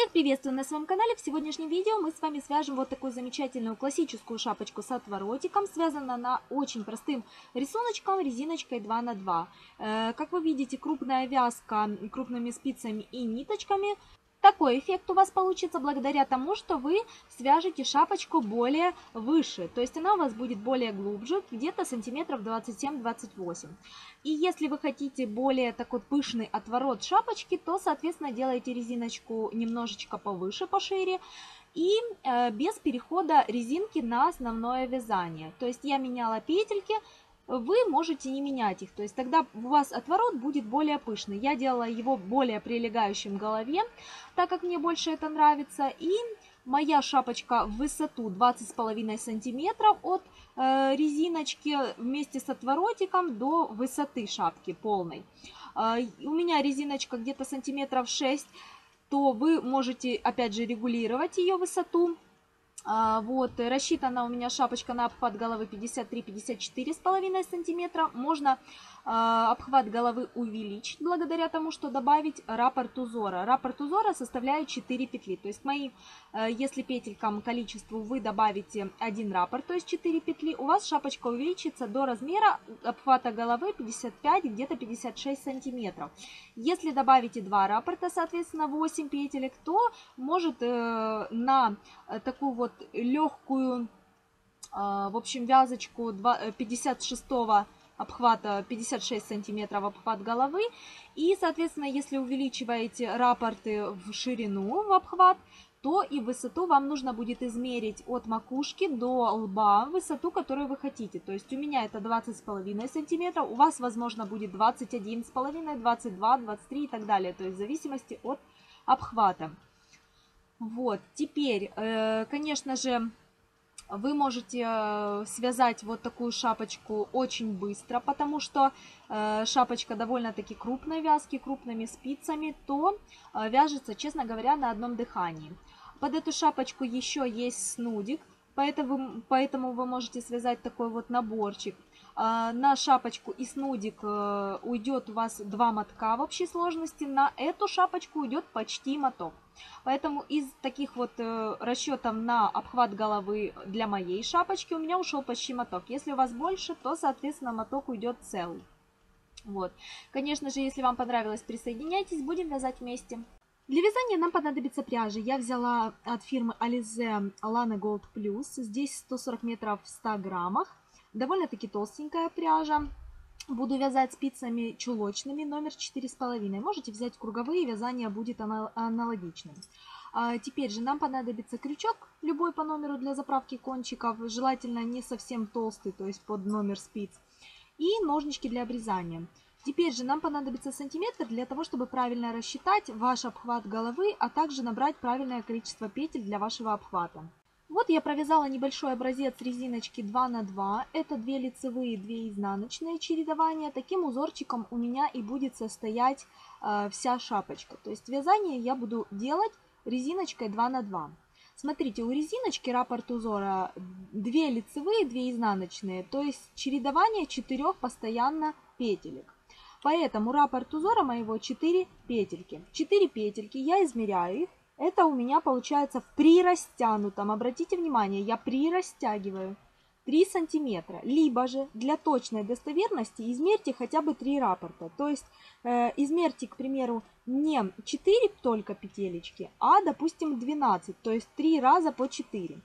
Всех приветствую на своем канале. В сегодняшнем видео мы с вами свяжем вот такую замечательную классическую шапочку с отворотиком. Связана она очень простым рисуночком, резиночкой 2×2. Как вы видите, крупная вязка крупными спицами и ниточками. Такой эффект у вас получится благодаря тому, что вы свяжете шапочку более выше, то есть она у вас будет более глубже, где-то сантиметров 27-28. И если вы хотите более такой пышный отворот шапочки, то, соответственно, делаете резиночку немножечко повыше, пошире. И без перехода резинки на основное вязание. То есть я меняла петельки. Вы можете не менять их, то есть тогда у вас отворот будет более пышный. Я делала его более прилегающим к голове, так как мне больше это нравится. И моя шапочка в высоту 20,5 сантиметров от резиночки вместе с отворотиком до высоты шапки полной. У меня резиночка где-то сантиметров 6, то вы можете опять же регулировать ее высоту. Вот, рассчитана у меня шапочка на обхват головы 53-54,5 сантиметра. Можно обхват головы увеличить благодаря тому, что добавить раппорт узора. Раппорт узора составляет 4 петли. То есть моим, если петелькам количеству вы добавите 1 раппорт, то есть 4 петли, у вас шапочка увеличится до размера обхвата головы 55, где-то 56 сантиметров. Если добавите 2 раппорта, соответственно 8 петелек, то может на такую вот легкую, в общем, вязочку 56-го обхвата, 56 сантиметров обхват головы. И, соответственно, если увеличиваете раппорты в ширину, в обхват, то и высоту вам нужно будет измерить от макушки до лба, высоту, которую вы хотите. То есть у меня это 20,5 сантиметра, у вас, возможно, будет 21,5, 22, 23 и так далее. То есть в зависимости от обхвата. Вот, теперь, конечно же, вы можете связать вот такую шапочку очень быстро, потому что шапочка довольно-таки крупной вязки, крупными спицами, то вяжется, честно говоря, на одном дыхании. Под эту шапочку еще есть снудик, поэтому вы можете связать такой вот наборчик. На шапочку и снудик уйдет у вас 2 мотка в общей сложности, на эту шапочку уйдет почти моток. Поэтому из таких вот расчетов на обхват головы для моей шапочки у меня ушел почти моток. Если у вас больше, то, соответственно, моток уйдет целый. Вот. Конечно же, если вам понравилось, присоединяйтесь, будем вязать вместе. Для вязания нам понадобится пряжа. Я взяла от фирмы Alize Lanagold Plus. Здесь 140 метров в 100 граммах. Довольно-таки толстенькая пряжа. Буду вязать спицами чулочными, номер 4,5. Можете взять круговые, вязание будет аналогичным. Теперь же нам понадобится крючок, любой по номеру для заправки кончиков. Желательно не совсем толстый, то есть под номер спиц. И ножнички для обрезания. Теперь же нам понадобится сантиметр для того, чтобы правильно рассчитать ваш обхват головы, а также набрать правильное количество петель для вашего обхвата. Вот я провязала небольшой образец резиночки 2×2. Это 2 лицевые, 2 изнаночные чередования. Таким узорчиком у меня и будет состоять вся шапочка. То есть вязание я буду делать резиночкой 2×2. Смотрите, у резиночки раппорт узора 2 лицевые, 2 изнаночные. То есть чередование 4 постоянно петелек. Поэтому раппорт узора моего 4 петельки. 4 петельки, я измеряю их. Это у меня получается в прирастянутом. Обратите внимание, я прирастягиваю 3 сантиметра. Либо же для точной достоверности измерьте хотя бы 3 раппорта. То есть измерьте, к примеру, не 4 только петелечки, а, допустим, 12. То есть 3 раза по 4.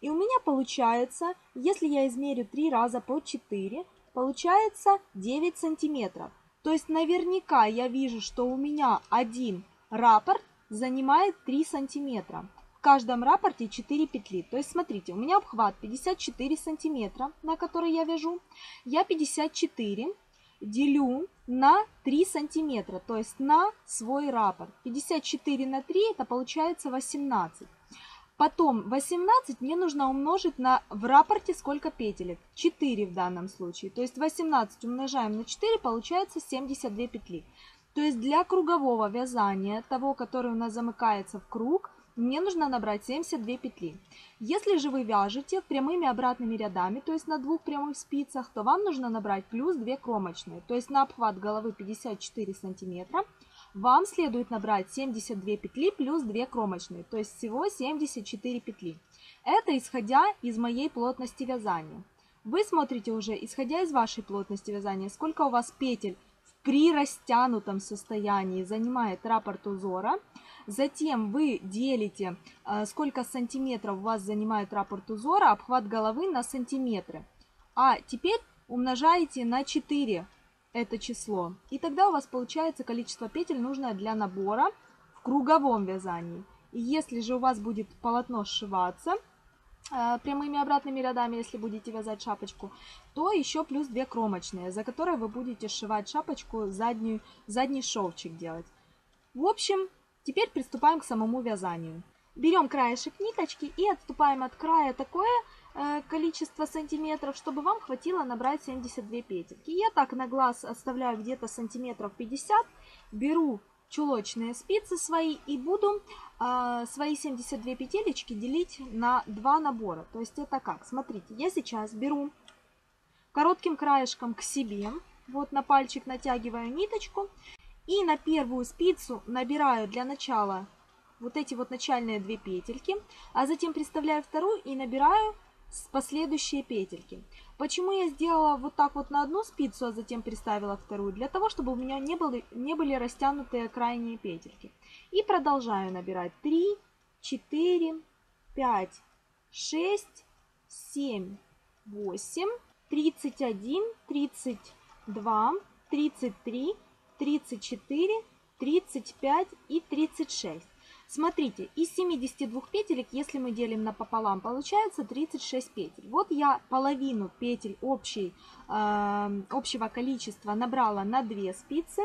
И у меня получается, если я измерю 3 раза по 4, получается 9 сантиметров. То есть наверняка я вижу, что у меня один раппорт занимает 3 сантиметра. В каждом раппорте 4 петли. То есть смотрите, у меня обхват 54 сантиметра, на который я вяжу. Я 54 делю на 3 сантиметра, то есть на свой раппорт. 54 на 3 это получается 18. Потом 18 мне нужно умножить на в раппорте сколько петелек? 4 в данном случае. То есть 18 умножаем на 4, получается 72 петли. То есть для кругового вязания, того, который у нас замыкается в круг, мне нужно набрать 72 петли. Если же вы вяжете прямыми обратными рядами, то есть на 2 прямых спицах, то вам нужно набрать плюс 2 кромочные. То есть на обхват головы 54 сантиметра вам следует набрать 72 петли плюс 2 кромочные, то есть всего 74 петли. Это исходя из моей плотности вязания. Вы смотрите уже, исходя из вашей плотности вязания, сколько у вас петель при растянутом состоянии занимает раппорт узора. Затем вы делите, сколько сантиметров у вас занимает раппорт узора, обхват головы на сантиметры. А теперь умножаете на 4 это число. И тогда у вас получается количество петель, нужное для набора в круговом вязании. И если же у вас будет полотно сшиваться прямыми обратными рядами, если будете вязать шапочку, то еще плюс 2 кромочные, за которые вы будете сшивать шапочку, задний шовчик делать. В общем, теперь приступаем к самому вязанию. Берем краешек ниточки и отступаем от края такое количество сантиметров, чтобы вам хватило набрать 72 петельки. Я так на глаз оставляю где-то сантиметров 50, беру чулочные спицы свои и буду свои 72 петелечки делить на 2 набора. То есть это как? Смотрите, я сейчас беру коротким краешком к себе, вот на пальчик натягиваю ниточку и на первую спицу набираю для начала вот эти вот начальные 2 петельки, а затем приставляю вторую и набираю последующие петельки. Почему я сделала вот так вот на одну спицу, а затем приставила вторую? Для того, чтобы у меня не были растянутые крайние петельки. И продолжаю набирать 3, 4, 5, 6, 7, 8, 31, 32, 33, 34, 35 и 36. Смотрите, из 72 петелек, если мы делим напополам, получается 36 петель. Вот я половину петель общего количества набрала на 2 спицы.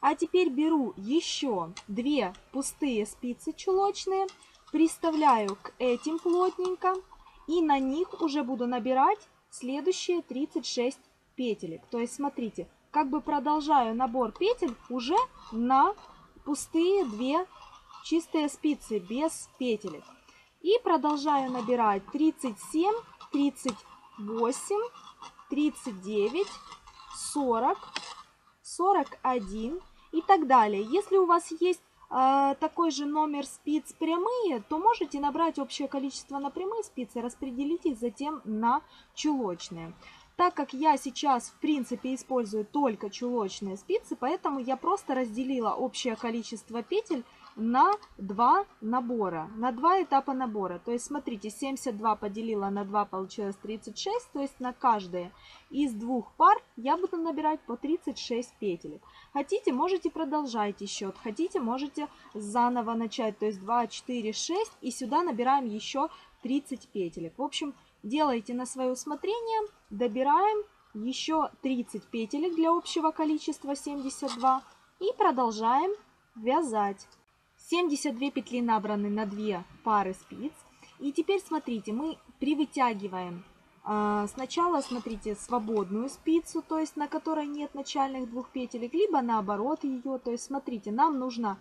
А теперь беру еще 2 пустые спицы чулочные, приставляю к этим плотненько и на них уже буду набирать следующие 36 петелек. То есть, смотрите, как бы продолжаю набор петель уже на пустые 2 петельки. Чистые спицы без петелек. И продолжаю набирать 37, 38, 39, 40, 41 и так далее. Если у вас есть такой же номер спиц прямые, то можете набрать общее количество на прямые спицы, распределить их затем на чулочные. Так как я сейчас, в принципе, использую только чулочные спицы, поэтому я просто разделила общее количество петель на 2 набора, на 2 этапа набора. То есть, смотрите, 72 поделила на 2, получилось 36, то есть на каждое из 2 пар я буду набирать по 36 петелек. Хотите, можете продолжать счет, хотите, можете заново начать, то есть 2, 4, 6, и сюда набираем еще 30 петелек. В общем, делайте на свое усмотрение, добираем еще 30 петелек для общего количества 72 и продолжаем вязать. 72 петли набраны на 2 пары спиц. И теперь, смотрите, мы привытягиваем сначала, смотрите, свободную спицу, то есть на которой нет начальных 2 петелек, либо наоборот ее. То есть, смотрите, нам нужно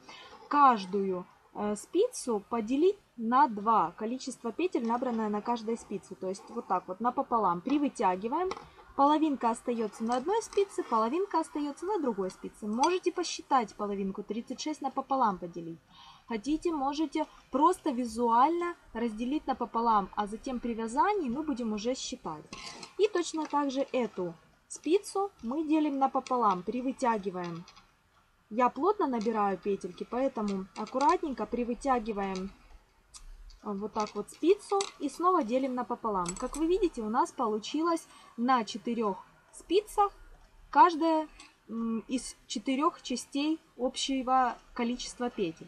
каждую спицу поделить на 2. Количество петель, набранное на каждой спице. То есть вот так вот напополам привытягиваем. Половинка остается на одной спице, половинка остается на другой спице. Можете посчитать половинку, 36 напополам поделить. Хотите, можете просто визуально разделить напополам, а затем при вязании мы будем уже считать. И точно так же эту спицу мы делим напополам, привытягиваем. Я плотно набираю петельки, поэтому аккуратненько привытягиваем вот так вот спицу и снова делим напополам. Как вы видите, у нас получилось на 4 спицах каждая из 4 частей общего количества петель.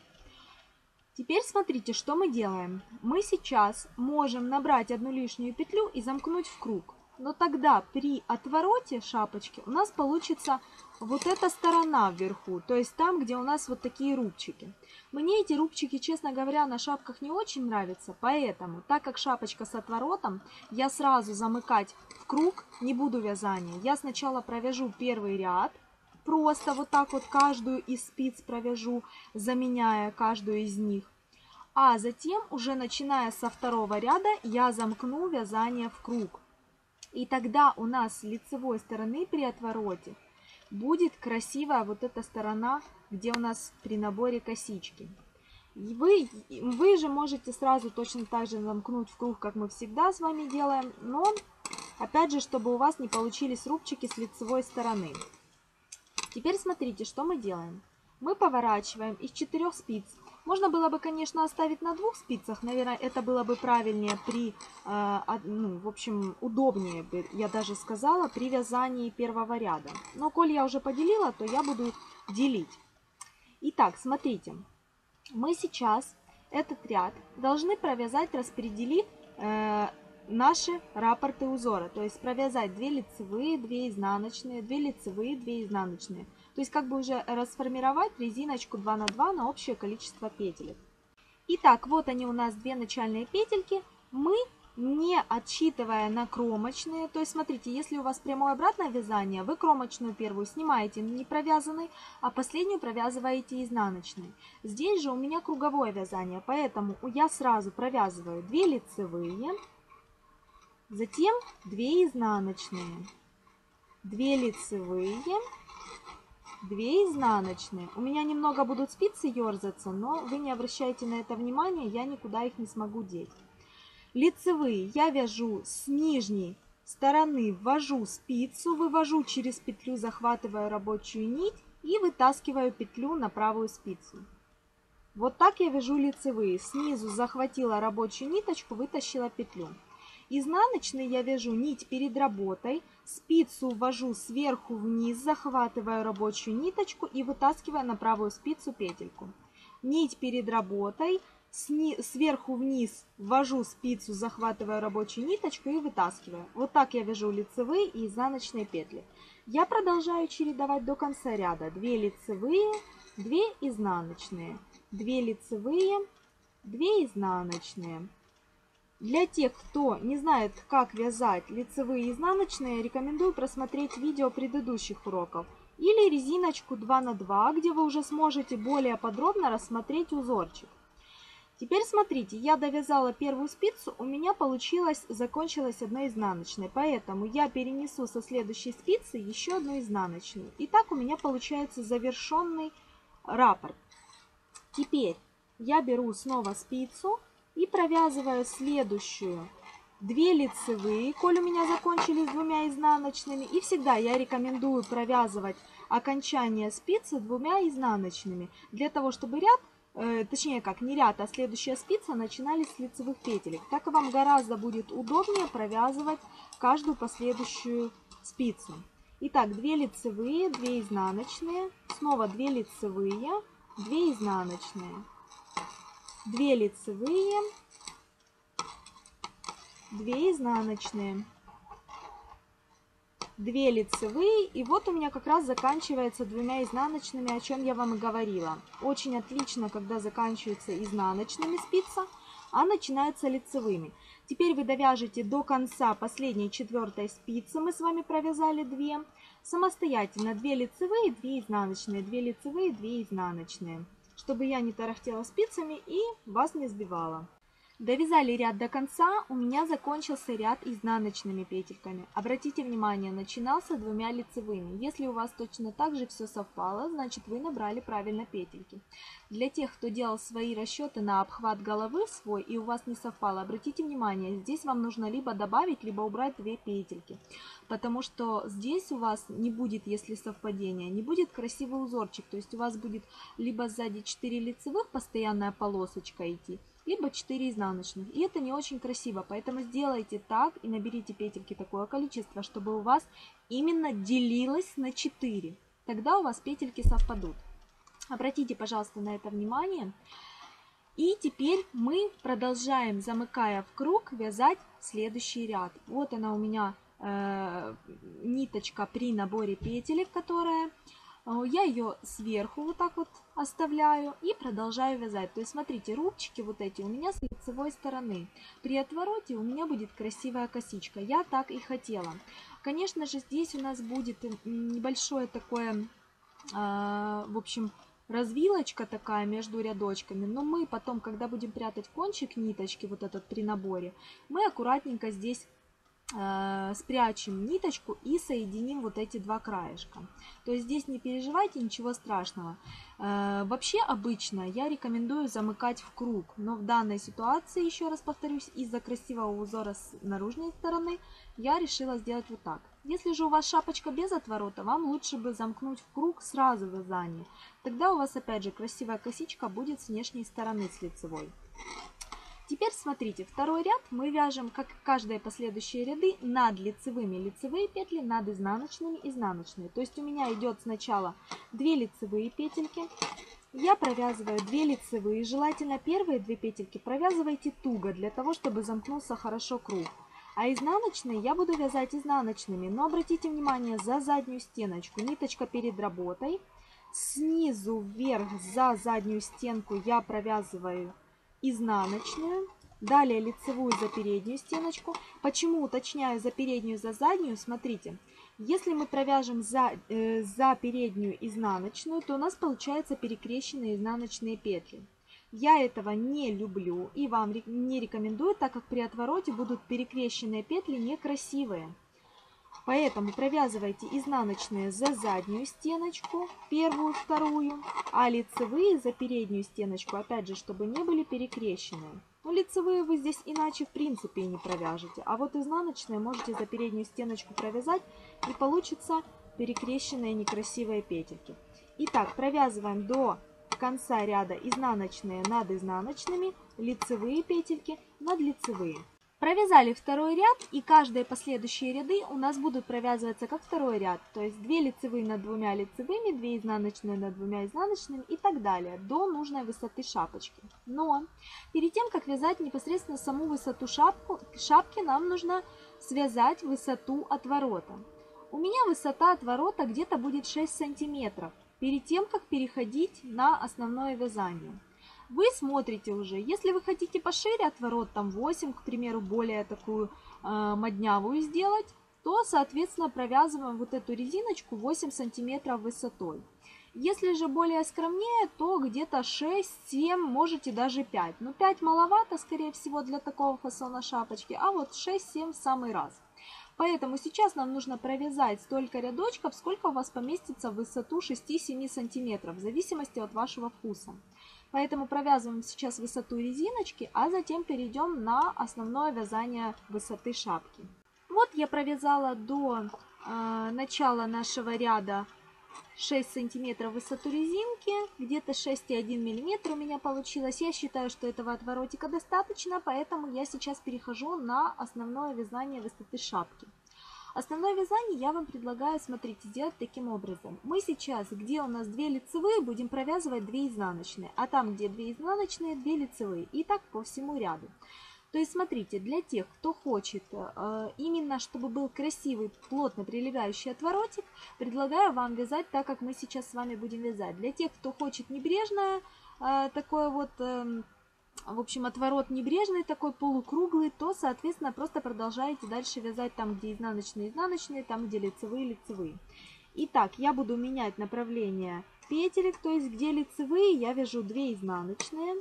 Теперь смотрите, что мы делаем. Мы сейчас можем набрать одну лишнюю петлю и замкнуть в круг. Но тогда при отвороте шапочки у нас получится вот эта сторона вверху, то есть там, где у нас вот такие рубчики. Мне эти рубчики, честно говоря, на шапках не очень нравятся, поэтому, так как шапочка с отворотом, я сразу замыкать в круг не буду вязание. Я сначала провяжу первый ряд, просто вот так вот каждую из спиц провяжу, заменяя каждую из них. А затем, уже начиная со второго ряда, я замкну вязание в круг. И тогда у нас с лицевой стороны при отвороте будет красивая вот эта сторона, где у нас при наборе косички. Вы же можете сразу точно так же замкнуть в круг, как мы всегда с вами делаем, но опять же, чтобы у вас не получились рубчики с лицевой стороны. Теперь смотрите, что мы делаем. Мы поворачиваем из 4 спиц. Можно было бы, конечно, оставить на 2 спицах, наверное, это было бы правильнее, в общем, удобнее, я даже сказала, при вязании первого ряда. Но коль я уже поделила, то я буду делить. Итак, смотрите. Мы сейчас этот ряд должны провязать, распределив наши раппорты узора. То есть провязать 2 лицевые, 2 изнаночные, 2 лицевые, 2 изнаночные. То есть как бы уже расформировать резиночку 2 на 2 на общее количество петелек. Итак, вот они у нас 2 начальные петельки. Мы, не отсчитывая на кромочные, то есть смотрите, если у вас прямое обратное вязание, вы кромочную первую снимаете не провязанной, а последнюю провязываете изнаночной. Здесь же у меня круговое вязание, поэтому я сразу провязываю 2 лицевые, затем 2 изнаночные, 2 лицевые, 2 изнаночные. У меня немного будут спицы ерзаться, но вы не обращайте на это внимания, я никуда их не смогу деть. Лицевые я вяжу с нижней стороны, ввожу спицу, вывожу через петлю, захватываю рабочую нить и вытаскиваю петлю на правую спицу. Вот так я вяжу лицевые. Снизу захватила рабочую ниточку, вытащила петлю. Изнаночные я вяжу нить перед работой, спицу ввожу сверху вниз, захватываю рабочую ниточку и вытаскиваю на правую спицу петельку. Нить перед работой. Сверху вниз ввожу спицу, захватываю рабочую ниточку и вытаскиваю. Вот так я вяжу лицевые и изнаночные петли. Я продолжаю чередовать до конца ряда. 2 лицевые, 2 изнаночные, 2 лицевые, 2 изнаночные. Для тех, кто не знает, как вязать лицевые и изнаночные, рекомендую просмотреть видео предыдущих уроков. Или резиночку 2 на 2, где вы уже сможете более подробно рассмотреть узорчик. Теперь смотрите, я довязала первую спицу, у меня закончилась 1 изнаночная, поэтому я перенесу со следующей спицы еще 1 изнаночную. И так у меня получается завершенный раппорт. Теперь я беру снова спицу и провязываю следующую 2 лицевые, коль у меня закончились 2 изнаночными. И всегда я рекомендую провязывать окончание спицы 2 изнаночными, для того, чтобы не ряд, а следующая спица начинались с лицевых петелек. Так вам гораздо будет удобнее провязывать каждую последующую спицу. Итак, 2 лицевые, 2 изнаночные, снова 2 лицевые, 2 изнаночные, 2 лицевые, 2 изнаночные, 2 лицевые, и вот у меня как раз заканчивается 2 изнаночными, о чем я вам и говорила. Очень отлично, когда заканчивается изнаночными спица, а начинается лицевыми. Теперь вы довяжете до конца последней 4 спицы, мы с вами провязали 2, самостоятельно 2 лицевые, 2 изнаночные, 2 лицевые, 2 изнаночные, чтобы я не тарахтела спицами и вас не сбивала. Довязали ряд до конца, у меня закончился ряд изнаночными петельками. Обратите внимание, начинался 2 лицевыми. Если у вас точно так же все совпало, значит вы набрали правильно петельки. Для тех, кто делал свои расчеты на обхват головы свой и у вас не совпало, обратите внимание, здесь вам нужно либо добавить, либо убрать 2 петельки. Потому что здесь у вас не будет, если совпадение, не будет красивый узорчик. То есть у вас будет либо сзади 4 лицевых, постоянная полосочка идти, либо 4 изнаночных. И это не очень красиво, поэтому сделайте так и наберите петельки такое количество, чтобы у вас именно делилось на 4. Тогда у вас петельки совпадут. Обратите, пожалуйста, на это внимание. И теперь мы продолжаем, замыкая в круг, вязать следующий ряд. Вот она у меня ниточка при наборе петелек, которая... Я ее сверху вот так вот оставляю и продолжаю вязать. То есть, смотрите, рубчики вот эти у меня с лицевой стороны. При отвороте у меня будет красивая косичка. Я так и хотела. Конечно же, здесь у нас будет небольшое такое, в общем, развилочка такая между рядочками. Но мы потом, когда будем прятать кончик ниточки, вот этот при наборе, мы аккуратненько здесь спрячем ниточку и соединим вот эти два краешка. То есть здесь не переживайте, ничего страшного. Вообще обычно я рекомендую замыкать в круг, но в данной ситуации, еще раз повторюсь, из-за красивого узора с наружной стороны я решила сделать вот так. Если же у вас шапочка без отворота, вам лучше бы замкнуть в круг сразу в вязании. Тогда у вас опять же красивая косичка будет с внешней стороны, с лицевой. Теперь смотрите, второй ряд мы вяжем, как каждые последующие ряды, над лицевыми лицевые петли, над изнаночными изнаночные. То есть у меня идет сначала 2 лицевые петельки, я провязываю 2 лицевые, желательно первые 2 петельки провязывайте туго, для того, чтобы замкнулся хорошо круг. А изнаночные я буду вязать изнаночными, но обратите внимание, за заднюю стеночку, ниточка перед работой, снизу вверх за заднюю стенку я провязываю изнаночную, далее лицевую за переднюю стеночку. Почему уточняю за переднюю, за заднюю? Смотрите, если мы провяжем за переднюю изнаночную, то у нас получается перекрещенные изнаночные петли. Я этого не люблю и вам не рекомендую, так как при отвороте будут перекрещенные петли некрасивые. Поэтому провязывайте изнаночные за заднюю стеночку, первую, вторую, а лицевые за переднюю стеночку, опять же, чтобы не были перекрещенные. Но лицевые вы здесь иначе в принципе и не провяжете, а вот изнаночные можете за переднюю стеночку провязать, и получится перекрещенные некрасивые петельки. Итак, провязываем до конца ряда изнаночные над изнаночными, лицевые петельки над лицевые. Провязали второй ряд, и каждые последующие ряды у нас будут провязываться как второй ряд, то есть 2 лицевые над 2 лицевыми, 2 изнаночные над 2 изнаночными и так далее, до нужной высоты шапочки. Но перед тем, как вязать непосредственно саму высоту шапки, нам нужно связать высоту отворота. У меня высота отворота где-то будет 6 сантиметров, перед тем, как переходить на основное вязание. Вы смотрите уже, если вы хотите пошире отворот, там 8, к примеру, более такую моднявую сделать, то, соответственно, провязываем вот эту резиночку 8 сантиметров высотой. Если же более скромнее, то где-то 6, 7, можете даже 5. Но 5 маловато, скорее всего, для такого фасона шапочки, а вот 6-7 в самый раз. Поэтому сейчас нам нужно провязать столько рядочков, сколько у вас поместится в высоту 6-7 сантиметров, в зависимости от вашего вкуса. Поэтому провязываем сейчас высоту резиночки, а затем перейдем на основное вязание высоты шапки. Вот я провязала до начала нашего ряда 6 сантиметров высоту резинки, где-то 6,1 миллиметр у меня получилось. Я считаю, что этого отворотика достаточно, поэтому я сейчас перехожу на основное вязание высоты шапки. Основное вязание я вам предлагаю, смотрите, сделать таким образом. Мы сейчас, где у нас 2 лицевые, будем провязывать 2 изнаночные, а там, где 2 изнаночные, 2 лицевые. И так по всему ряду. То есть, смотрите, для тех, кто хочет именно, чтобы был красивый, плотно прилегающий отворотик, предлагаю вам вязать так, как мы сейчас с вами будем вязать. Для тех, кто хочет небрежное, такое вот... В общем, отворот небрежный, такой полукруглый, то, соответственно, просто продолжаете дальше вязать там, где изнаночные, изнаночные, там, где лицевые, лицевые. Итак, я буду менять направление петелек, то есть, где лицевые, я вяжу 2 изнаночные.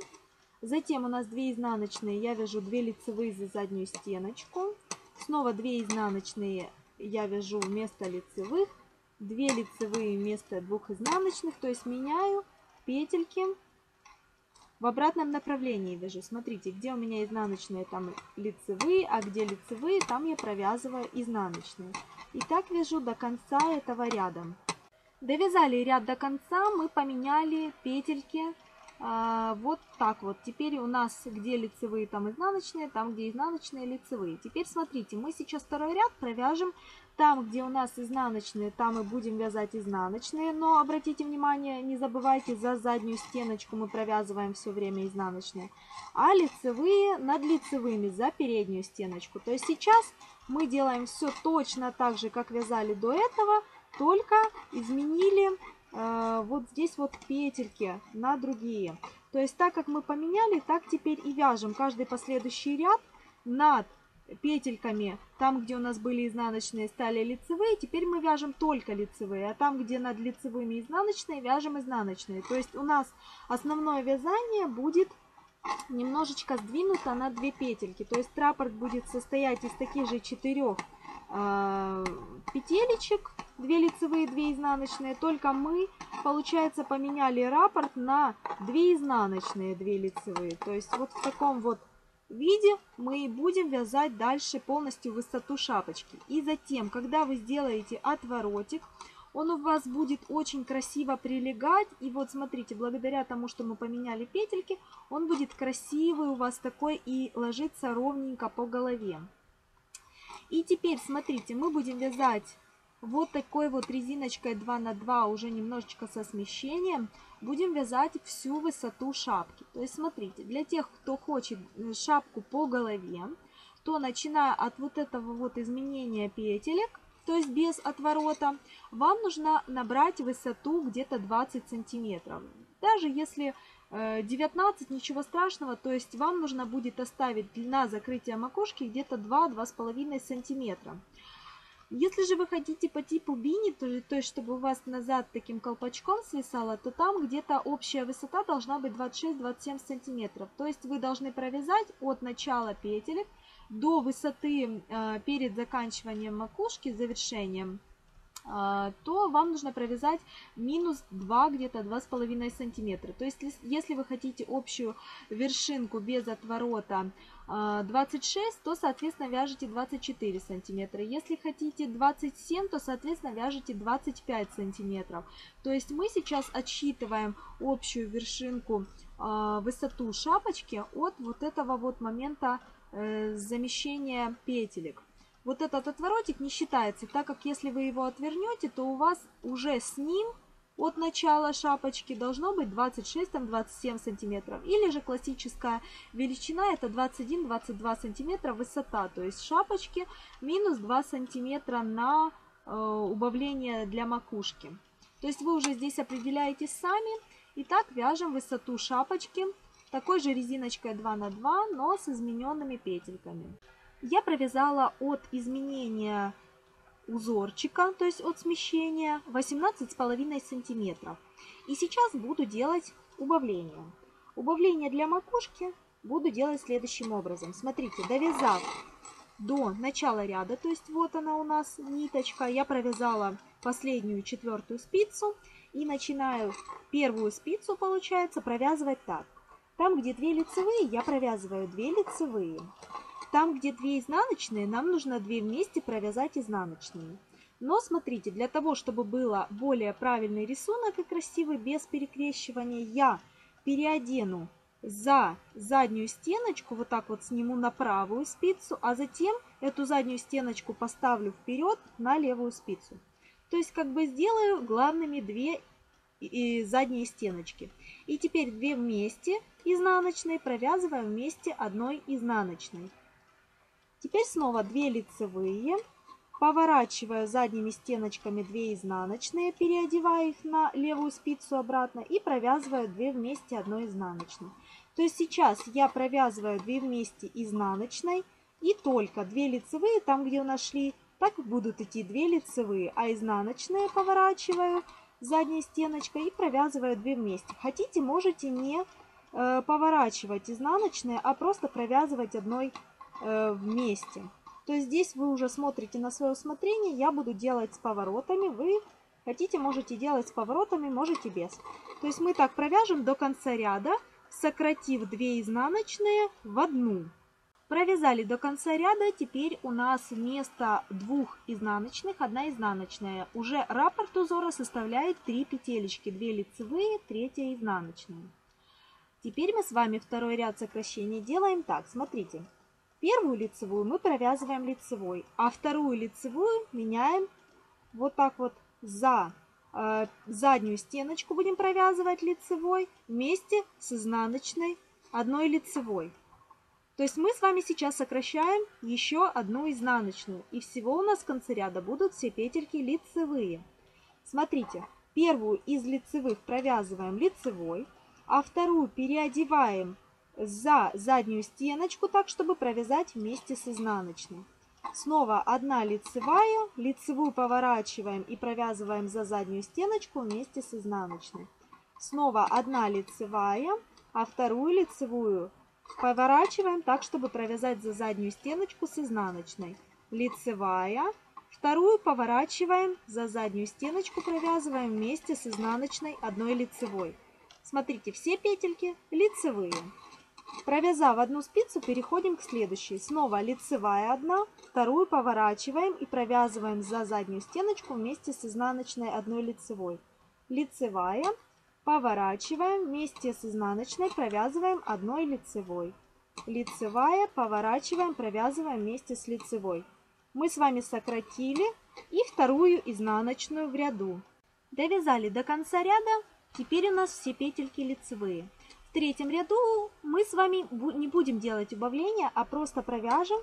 Затем у нас 2 изнаночные, я вяжу 2 лицевые за заднюю стеночку. Снова 2 изнаночные я вяжу вместо лицевых, 2 лицевые вместо 2 изнаночных, то есть, меняю петельки. В обратном направлении вяжу. Смотрите, где у меня изнаночные, там лицевые, а где лицевые, там я провязываю изнаночные. И так вяжу до конца этого ряда. Довязали ряд до конца, мы поменяли петельки вот так вот. Теперь у нас где лицевые, там изнаночные, там где изнаночные, лицевые. Теперь смотрите, мы сейчас второй ряд провяжем там, где у нас изнаночные, там мы будем вязать изнаночные, но обратите внимание, не забывайте, за заднюю стеночку мы провязываем все время изнаночные, а лицевые над лицевыми за переднюю стеночку. То есть сейчас мы делаем все точно так же, как вязали до этого, только изменили вот здесь вот петельки на другие. То есть так как мы поменяли, так теперь и вяжем каждый последующий ряд над петельками, там, где у нас были изнаночные, стали лицевые, теперь мы вяжем только лицевые, а там, где над лицевыми изнаночные, вяжем изнаночные. То есть у нас основное вязание будет немножечко сдвинута на 2 петельки. То есть раппорт будет состоять из таких же 4 петелечек, 2 лицевые, 2 изнаночные. Только мы, получается, поменяли раппорт на 2 изнаночные, 2 лицевые. То есть вот в таком вот виде мы будем вязать дальше полностью высоту шапочки. И затем, когда вы сделаете отворотик, он у вас будет очень красиво прилегать. И вот смотрите, благодаря тому, что мы поменяли петельки, он будет красивый у вас такой и ложится ровненько по голове. И теперь, смотрите, мы будем вязать вот такой вот резиночкой 2×2, уже немножечко со смещением. Будем вязать всю высоту шапки. То есть, смотрите, для тех, кто хочет шапку по голове, то начиная от вот этого вот изменения петелек, то есть без отворота, вам нужно набрать высоту где-то 20 сантиметров. Даже если 19, ничего страшного, то есть вам нужно будет оставить длина закрытия макушки где-то 2-2,5 сантиметра. Если же вы хотите по типу бини, то есть чтобы у вас назад таким колпачком свисало, то там где-то общая высота должна быть 26-27 сантиметров. То есть вы должны провязать от начала петелек до высоты перед заканчиванием макушки, завершением, то вам нужно провязать минус 2, где-то 2,5 сантиметра. То есть если вы хотите общую вершинку без отворота 26, то, соответственно, вяжите 24 сантиметра. Если хотите 27, то, соответственно, вяжите 25 сантиметров. То есть мы сейчас отсчитываем общую вершинку, высоту шапочки от вот этого вот момента замещения петелек. Вот этот отворотик не считается, так как если вы его отвернете, то у вас уже с ним от начала шапочки должно быть 26-27 сантиметров. Или же классическая величина это 21-22 сантиметра высота, то есть шапочки минус 2 сантиметра на убавление для макушки. То есть вы уже здесь определяетесь сами. Итак, вяжем высоту шапочки такой же резиночкой 2×2, но с измененными петельками. Я провязала от изменения узорчика, то есть от смещения, 18,5 сантиметров. И сейчас буду делать убавление. Убавление для макушки буду делать следующим образом. Смотрите, довязав до начала ряда, то есть вот она у нас ниточка, я провязала последнюю 4-ю спицу и начинаю 1-ю спицу, получается, провязывать так. Там, где 2 лицевые, я провязываю 2 лицевые. Там, где 2 изнаночные, нам нужно 2 вместе провязать изнаночные. Но смотрите, для того, чтобы было более правильный рисунок и красивый, без перекрещивания, я переодену за заднюю стеночку, вот так вот сниму на правую спицу, а затем эту заднюю стеночку поставлю вперед на левую спицу. То есть как бы сделаю главными 2 и задние стеночки. И теперь 2 вместе изнаночные провязываем вместе одной изнаночной. Теперь снова 2 лицевые, поворачиваю задними стеночками 2 изнаночные, переодеваю их на левую спицу обратно и провязываю 2 вместе одной изнаночной. То есть сейчас я провязываю 2 вместе изнаночной и только 2 лицевые, там где у нас шли, так будут идти 2 лицевые, а изнаночные поворачиваю задней стеночкой и провязываю 2 вместе. Хотите, можете не поворачивать изнаночные, а просто провязывать одной вместе. То есть здесь вы уже смотрите на свое усмотрение. Я буду делать с поворотами. Вы хотите, можете делать с поворотами, можете без. То есть мы так провяжем до конца ряда, сократив 2 изнаночные в 1. Провязали до конца ряда. Теперь у нас вместо 2 изнаночных 1 изнаночная. Уже раппорт узора составляет 3 петелечки. 2 лицевые, 3 изнаночная. Теперь мы с вами второй ряд сокращений делаем так. Смотрите. 1-ю лицевую мы провязываем лицевой, а 2-ю лицевую меняем вот так вот за заднюю стеночку будем провязывать лицевой вместе с изнаночной 1 лицевой. То есть мы с вами сейчас сокращаем еще 1 изнаночную. И всего у нас в конце ряда будут все петельки лицевые. Смотрите, 1-ю из лицевых провязываем лицевой, а 2-ю переодеваем за заднюю стеночку, так, чтобы провязать вместе с изнаночной. Снова 1 лицевая, лицевую поворачиваем и провязываем за заднюю стеночку вместе с изнаночной. Снова 1 лицевая, а вторую лицевую поворачиваем так, чтобы провязать за заднюю стеночку с изнаночной. Лицевая, вторую поворачиваем за заднюю стеночку, провязываем вместе с изнаночной одной лицевой. Смотрите, все петельки лицевые. Провязав одну спицу, переходим к следующей. Снова лицевая одна, вторую поворачиваем и провязываем за заднюю стеночку вместе с изнаночной одной лицевой. Лицевая, поворачиваем, вместе с изнаночной провязываем одной лицевой. Лицевая, поворачиваем, провязываем вместе с лицевой. Мы с вами сократили и вторую изнаночную в ряду. Довязали до конца ряда, теперь у нас все петельки лицевые. В третьем ряду мы с вами не будем делать убавления, а просто провяжем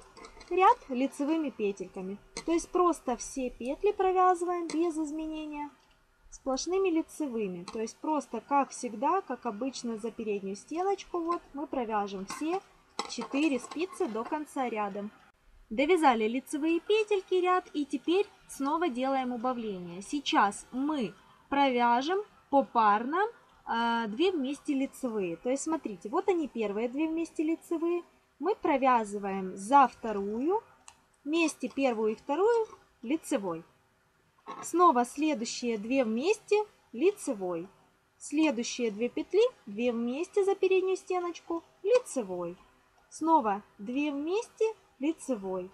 ряд лицевыми петельками. То есть просто все петли провязываем без изменения сплошными лицевыми. То есть просто, как всегда, как обычно, за переднюю стеночку вот мы провяжем все 4 спицы до конца ряда. Довязали лицевые петельки ряд, и теперь снова делаем убавление. Сейчас мы провяжем попарно 2 вместе лицевые. То есть смотрите, вот они, первые 2 вместе лицевые. Мы провязываем за вторую вместе первую и вторую лицевой. Снова следующие 2 вместе лицевой. Следующие 2 петли 2 вместе за переднюю стеночку лицевой. Снова 2 вместе лицевой.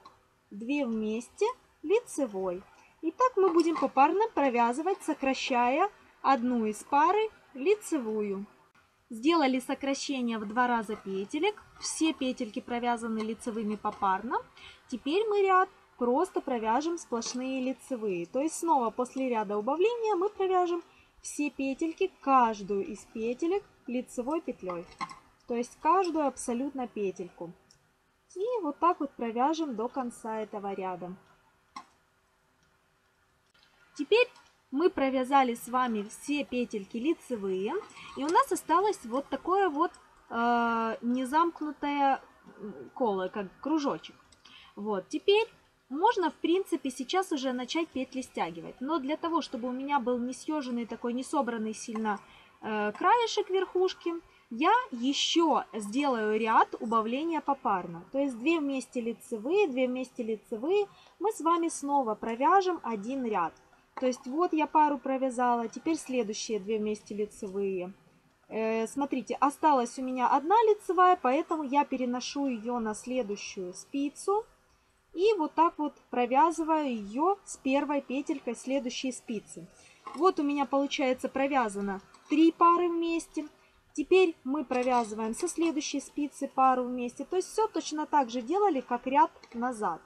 2 вместе лицевой. И так мы будем попарно провязывать, сокращая одну из пары лицевую. Сделали сокращение в 2 раза петелек. Все петельки провязаны лицевыми попарно. Теперь мы ряд просто провяжем сплошные лицевые. То есть снова после ряда убавления мы провяжем все петельки, каждую из петелек лицевой петлей. То есть каждую абсолютно петельку. И вот так вот провяжем до конца этого ряда. Теперь мы провязали с вами все петельки лицевые, и у нас осталось вот такое вот незамкнутое коло, как кружочек. Вот, теперь можно, в принципе, сейчас уже начать петли стягивать. Но для того, чтобы у меня был не съеженный такой, не собранный сильно краешек верхушки, я еще сделаю ряд убавления попарно. То есть 2 вместе лицевые, 2 вместе лицевые. Мы с вами снова провяжем один ряд. То есть вот я пару провязала, теперь следующие 2 вместе лицевые. Смотрите, осталась у меня одна лицевая, поэтому я переношу ее на следующую спицу. И вот так вот провязываю ее с первой петелькой следующей спицы. Вот у меня получается провязано 3 пары вместе. Теперь мы провязываем со следующей спицы пару вместе. То есть все точно так же делали, как ряд назад.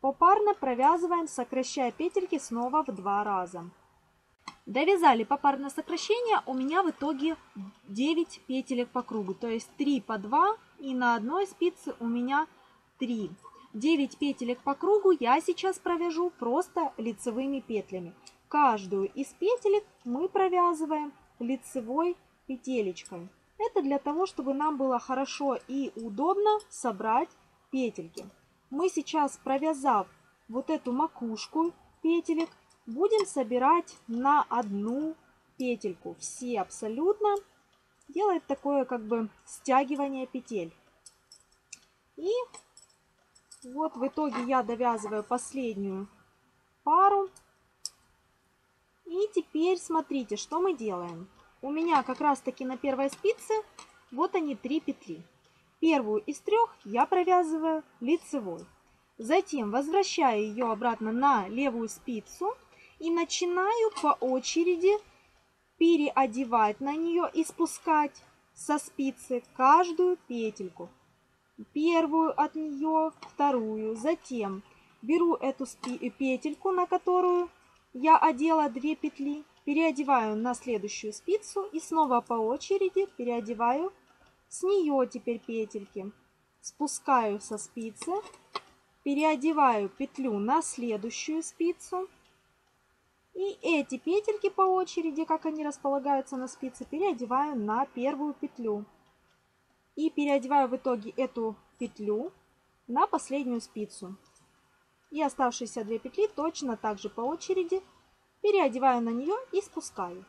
Попарно провязываем, сокращая петельки снова в 2 раза. Довязали попарно сокращение, у меня в итоге 9 петелек по кругу. То есть 3 по 2 и на одной спице у меня 3. 9 петелек по кругу я сейчас провяжу просто лицевыми петлями. Каждую из петелек мы провязываем лицевой петелечкой. Это для того, чтобы нам было хорошо и удобно собрать петельки. Мы сейчас, провязав вот эту макушку петелек, будем собирать на одну петельку. Все абсолютно делает такое как бы стягивание петель. И вот в итоге я довязываю последнюю пару. И теперь смотрите, что мы делаем. У меня как раз таки на первой спице вот они 3 петли. Первую из 3 я провязываю лицевой. Затем возвращаю ее обратно на левую спицу и начинаю по очереди переодевать на нее и спускать со спицы каждую петельку. Первую от нее, вторую. Затем беру эту петельку, на которую я одела 2 петли, переодеваю на следующую спицу и снова по очереди переодеваю. С нее теперь петельки спускаю со спицы, переодеваю петлю на следующую спицу. И эти петельки по очереди, как они располагаются на спице, переодеваю на первую петлю. И переодеваю в итоге эту петлю на последнюю спицу. И оставшиеся 2 петли точно так же по очереди переодеваю на нее и спускаю.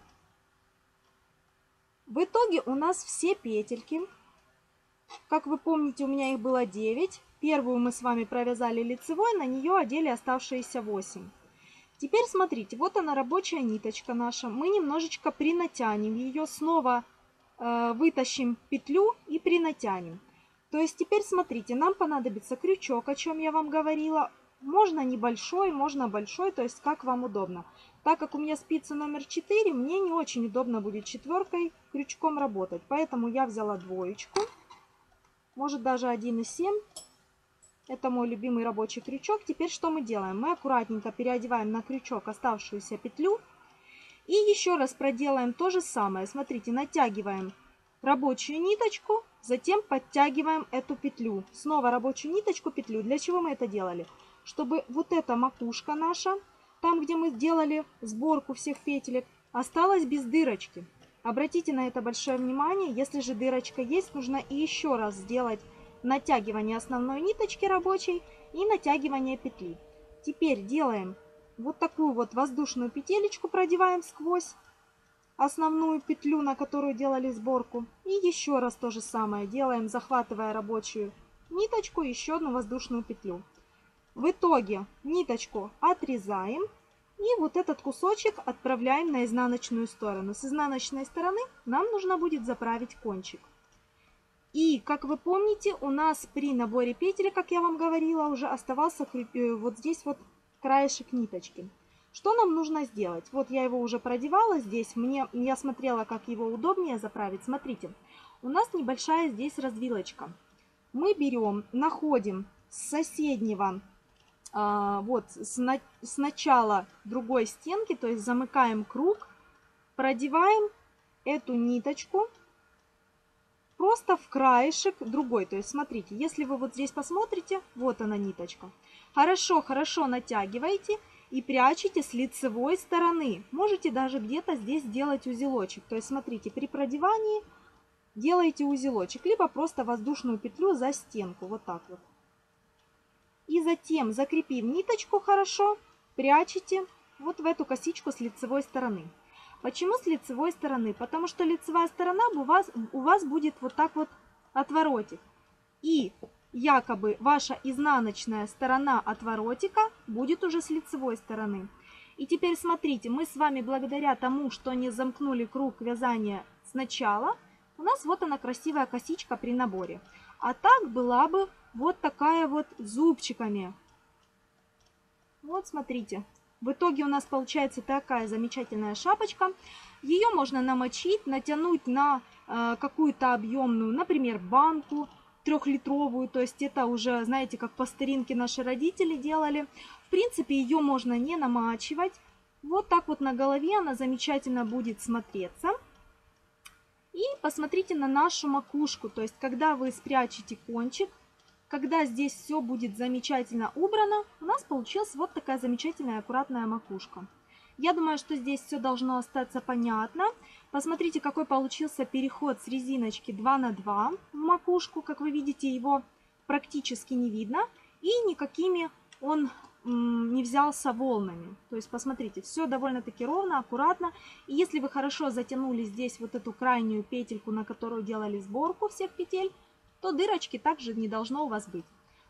В итоге у нас все петельки, как вы помните, у меня их было 9. Первую мы с вами провязали лицевой, на нее одели оставшиеся 8. Теперь смотрите, вот она рабочая ниточка наша. Мы немножечко принатянем ее, снова вытащим петлю и принатянем. То есть теперь смотрите, нам понадобится крючок, о чем я вам говорила. Можно небольшой, можно большой, то есть как вам удобно. Так как у меня спица номер 4, мне не очень удобно будет четверкой крючком работать. Поэтому я взяла двоечку, может даже 1,7. Это мой любимый рабочий крючок. Теперь что мы делаем? Мы аккуратненько переодеваем на крючок оставшуюся петлю. И еще раз проделаем то же самое. Смотрите, натягиваем рабочую ниточку, затем подтягиваем эту петлю. Снова рабочую ниточку, петлю. Для чего мы это делали? Чтобы вот эта макушка наша, там где мы сделали сборку всех петелек, осталась без дырочки. Обратите на это большое внимание. Если же дырочка есть, нужно и еще раз сделать натягивание основной ниточки рабочей и натягивание петли. Теперь делаем вот такую вот воздушную петелечку, продеваем сквозь основную петлю, на которую делали сборку. И еще раз то же самое делаем, захватывая рабочую ниточку, еще одну воздушную петлю. В итоге ниточку отрезаем и вот этот кусочек отправляем на изнаночную сторону. С изнаночной стороны нам нужно будет заправить кончик. И, как вы помните, у нас при наборе петель, как я вам говорила, уже оставался вот здесь вот краешек ниточки. Что нам нужно сделать? Вот я его уже продевала здесь. Я смотрела, как его удобнее заправить. Смотрите, у нас небольшая здесь развилочка. Мы берем, находим с соседнего, вот с начала другой стенки, то есть замыкаем круг, продеваем эту ниточку просто в краешек другой. То есть смотрите, если вы вот здесь посмотрите, вот она ниточка. Хорошо натягиваете и прячете с лицевой стороны. Можете даже где-то здесь сделать узелочек. То есть смотрите, при продевании делаете узелочек, либо просто воздушную петлю за стенку, вот так вот. И затем, закрепив ниточку хорошо, прячете вот в эту косичку с лицевой стороны. Почему с лицевой стороны? Потому что лицевая сторона у вас будет вот так вот отворотик. И якобы ваша изнаночная сторона отворотика будет уже с лицевой стороны. И теперь смотрите, мы с вами благодаря тому, что не замкнули круг вязания сначала, у нас вот она красивая косичка при наборе. А так была бы вот такая вот зубчиками. Вот смотрите. В итоге у нас получается такая замечательная шапочка. Ее можно намочить, натянуть на какую-то объемную, например, банку 3-литровую. То есть это уже, знаете, как по старинке наши родители делали. В принципе, ее можно не намачивать. Вот так вот на голове она замечательно будет смотреться. И посмотрите на нашу макушку. То есть когда вы спрячете кончик, когда здесь все будет замечательно убрано, у нас получилась вот такая замечательная аккуратная макушка. Я думаю, что здесь все должно остаться понятно. Посмотрите, какой получился переход с резиночки 2 на 2 в макушку. Как вы видите, его практически не видно. И никакими он не взялся волнами. То есть, посмотрите, все довольно-таки ровно, аккуратно. И если вы хорошо затянули здесь вот эту крайнюю петельку, на которую делали сборку всех петель, то дырочки также не должно у вас быть.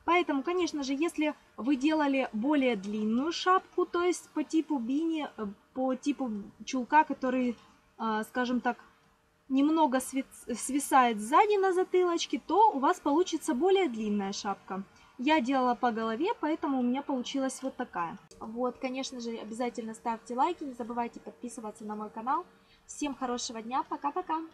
Поэтому, конечно же, если вы делали более длинную шапку, то есть по типу бини, по типу чулка, который, скажем так, немного свисает сзади на затылочке, то у вас получится более длинная шапка. Я делала по голове, поэтому у меня получилась вот такая. Вот, конечно же, обязательно ставьте лайки, не забывайте подписываться на мой канал. Всем хорошего дня, пока-пока!